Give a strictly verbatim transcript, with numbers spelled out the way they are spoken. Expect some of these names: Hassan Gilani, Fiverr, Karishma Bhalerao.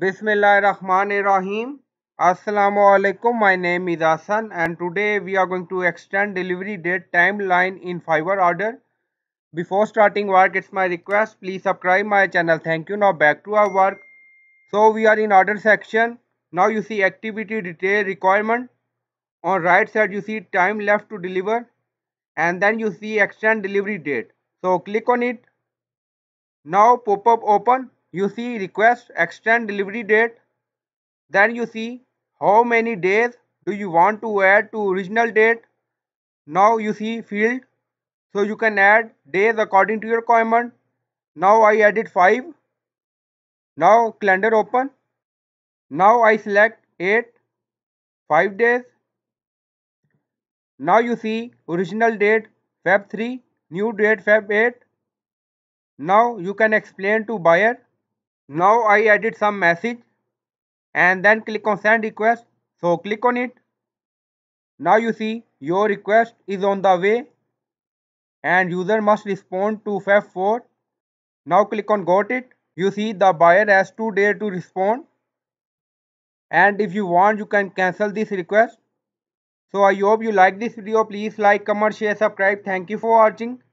Bismillahirrahmanirrahim. Assalamu alaikum. My name is Hasan and today we are going to extend delivery date timeline in Fiverr order. Before starting work, it's my request, please subscribe my channel. Thank you. Now back to our work. So we are in order section. Now you see activity detail requirement. On right side you see time left to deliver and then you see extend delivery date. So click on it. Now pop up open. You see request extend delivery date, then you see how many days do you want to add to original date. Now you see field, so you can add days according to your requirement. Now I added five. Now calendar open. Now I select eight, five days. Now you see original date Feb three, new date Feb eight. Now you can explain to buyer. Now I added some message and then click on send request. So click on it. Now you see your request is on the way and user must respond to Feb four. Now click on got it. You see the buyer has two days to respond, and if you want you can cancel this request. So I hope you like this video. Please like, comment, share, subscribe. Thank you for watching.